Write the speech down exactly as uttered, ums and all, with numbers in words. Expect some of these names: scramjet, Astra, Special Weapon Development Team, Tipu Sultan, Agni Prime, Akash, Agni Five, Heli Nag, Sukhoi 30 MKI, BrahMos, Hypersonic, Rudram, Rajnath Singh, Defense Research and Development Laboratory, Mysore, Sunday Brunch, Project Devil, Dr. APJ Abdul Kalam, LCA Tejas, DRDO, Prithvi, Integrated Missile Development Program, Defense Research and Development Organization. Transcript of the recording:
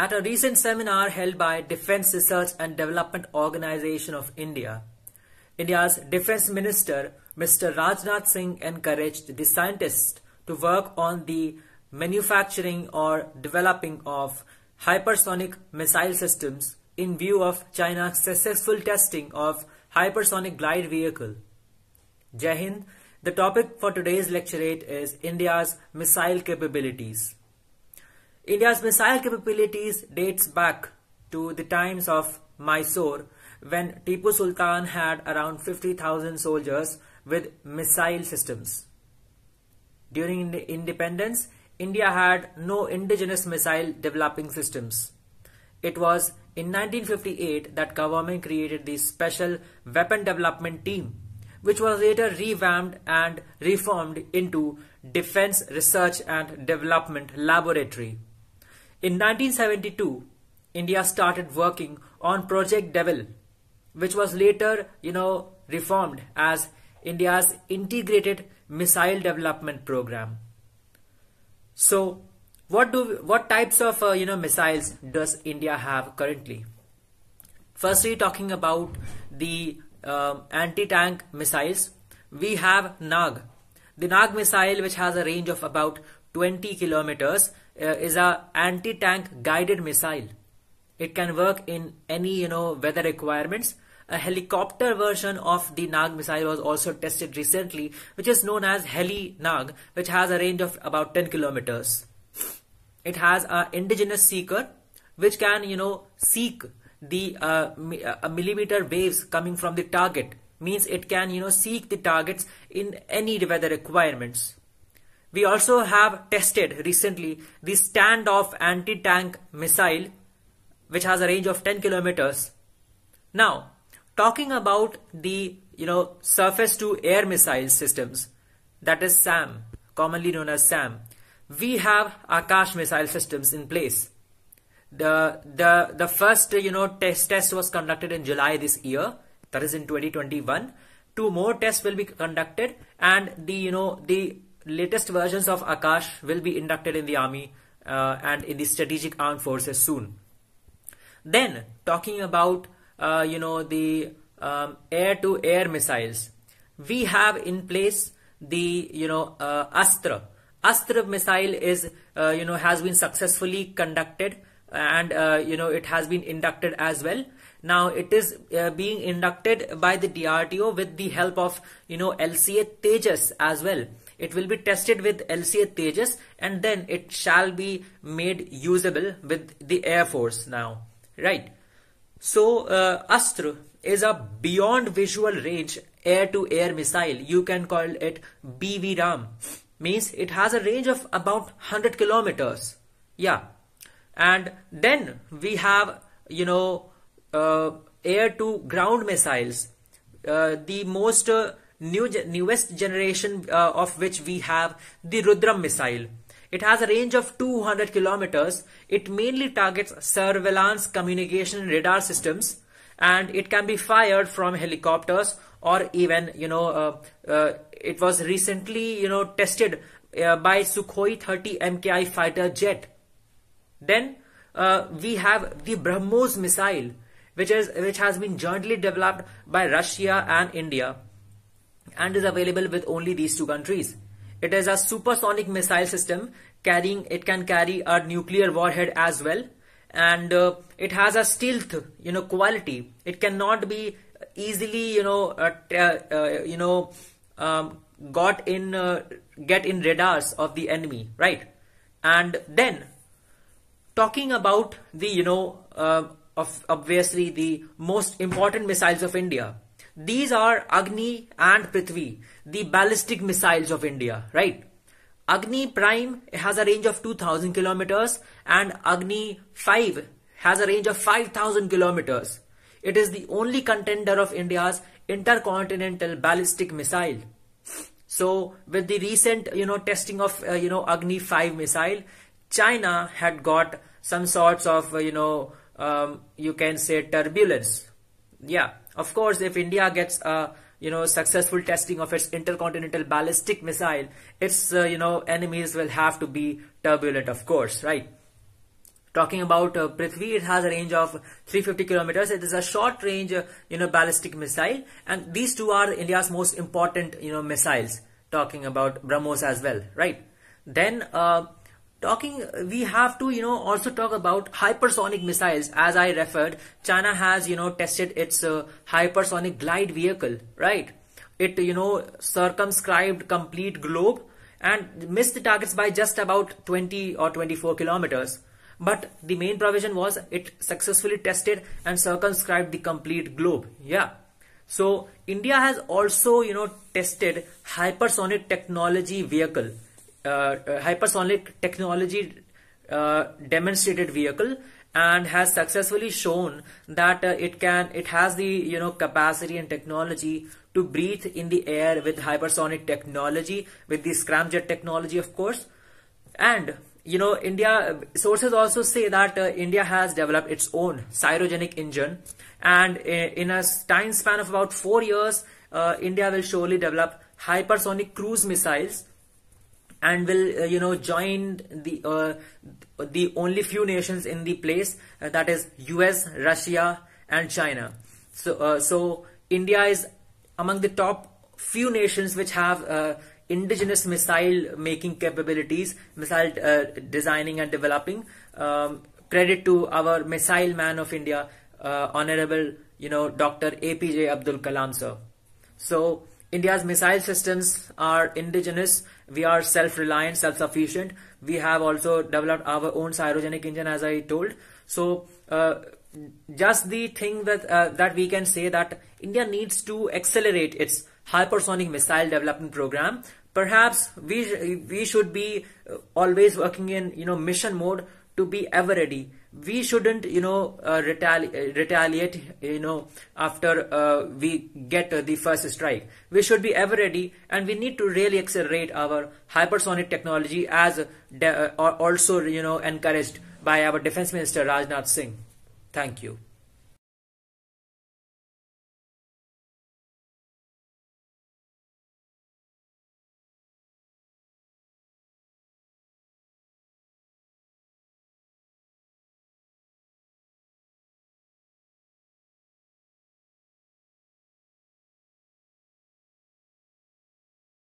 At a recent seminar held by Defense Research and Development Organization of India, India's Defense Minister Mister Rajnath Singh encouraged the scientists to work on the manufacturing or developing of hypersonic missile systems in view of China's successful testing of hypersonic glide vehicle. Jai Hind. The topic for today's lecturate is India's missile capabilities. India's missile capabilities dates back to the times of Mysore, when Tipu Sultan had around fifty thousand soldiers with missile systems. During the independence, India had no indigenous missile developing systems. It was in nineteen fifty-eight that government created the Special Weapon Development Team, which was later revamped and reformed into Defense Research and Development Laboratory. In nineteen seventy-two, India started working on Project Devil, which was later, you know, reformed as India's Integrated Missile Development Program. So, what do we, what types of uh, you know missiles does India have currently? Firstly, talking about the Um, anti-tank missiles, we have Nag. The Nag missile, which has a range of about twenty kilometers, uh, is a anti-tank guided missile. It can work in any you know weather requirements. A helicopter version of the Nag missile was also tested recently, which is known as Heli Nag, which has a range of about ten kilometers. It has a indigenous seeker, which can you know seek the uh, millimeter waves coming from the target. Means it can you know seek the targets in any weather requirements. We also have tested recently the standoff anti-tank missile, which has a range of ten kilometers. Now, talking about the you know surface to air missile systems, that is SAM, commonly known as SAM, we have Akash missile systems in place. The, the, the first, you know, test test was conducted in July this year, that is in twenty twenty-one. Two more tests will be conducted, and the, you know, the latest versions of Akash will be inducted in the army uh, and in the strategic armed forces soon. Then talking about, uh, you know, the um, air to air missiles, we have in place the, you know, uh, Astra. Astra missile is, uh, you know, has been successfully conducted. And, uh, you know, it has been inducted as well. Now, it is uh, being inducted by the D R D O with the help of, you know, L C A Tejas as well. It will be tested with L C A Tejas, and then it shall be made usable with the Air Force now, right? So, uh, Astra is a beyond visual range air-to-air missile. You can call it B V RAM. Means it has a range of about one hundred kilometers. Yeah. And then we have, you know, uh, air to ground missiles, uh, the most uh, new newest generation uh, of which we have the Rudram missile. It has a range of two hundred kilometers. It mainly targets surveillance communication radar systems, and it can be fired from helicopters or even, you know, uh, uh, it was recently, you know, tested uh, by Sukhoi thirty M K I fighter jet. Then uh, we have the BrahMos missile, which is which has been jointly developed by Russia and India, and is available with only these two countries. It is a supersonic missile system carrying. It can carry a nuclear warhead as well, and uh, it has a stealth, you know, quality. It cannot be easily, you know, uh, uh, you know, um, got in uh, get in radars of the enemy, right? And then, talking about the, you know, uh, of obviously the most important missiles of India. These are Agni and Prithvi, the ballistic missiles of India, right? Agni Prime has a range of two thousand kilometers, and Agni Five has a range of five thousand kilometers. It is the only contender of India's intercontinental ballistic missile. So with the recent, you know, testing of, uh, you know, Agni Five missile, China had got some sorts of, you know, um, you can say turbulence. Yeah, of course, if India gets, uh, you know, successful testing of its intercontinental ballistic missile, its, uh, you know, enemies will have to be turbulent, of course, right? Talking about uh, Prithvi, it has a range of three hundred fifty kilometers. It is a short range, uh, you know, ballistic missile, and these two are India's most important, you know, missiles. Talking about BrahMos as well, right? Then uh, talking, we have to, you know, also talk about hypersonic missiles. As I referred, China has, you know, tested its uh, hypersonic glide vehicle, right? It, you know, circumscribed complete globe and missed the targets by just about twenty or twenty-four kilometers. But the main provision was it successfully tested and circumscribed the complete globe. Yeah. So India has also, you know, tested hypersonic technology vehicle, uh, uh, hypersonic technology uh, demonstrated vehicle, and has successfully shown that uh, it can, it has the, you know, capacity and technology to breathe in the air with hypersonic technology, with the scramjet technology, of course. And you know, India sources also say that uh, India has developed its own cryogenic engine, and in a time span of about four years, uh, India will surely develop hypersonic cruise missiles, and will uh, you know, join the uh, the only few nations in the place, uh, that is U S, Russia, and China. So uh, so India is among the top few nations which have Uh, indigenous missile making capabilities, missile uh, designing and developing. Um, credit to our missile man of India, uh, Honorable, you know, Doctor A P J Abdul Kalam sir. So India's missile systems are indigenous. We are self-reliant, self-sufficient. We have also developed our own cryogenic engine, as I told. So uh, just the thing with, uh, that we can say that India needs to accelerate its hypersonic missile development program. Perhaps we we should be always working in, you know, mission mode to be ever ready. We shouldn't, you know, uh, retali retaliate, you know, after uh, we get uh, the first strike. We should be ever ready, and we need to really accelerate our hypersonic technology, as de uh, also, you know, encouraged by our Defense Minister Rajnath Singh. Thank you.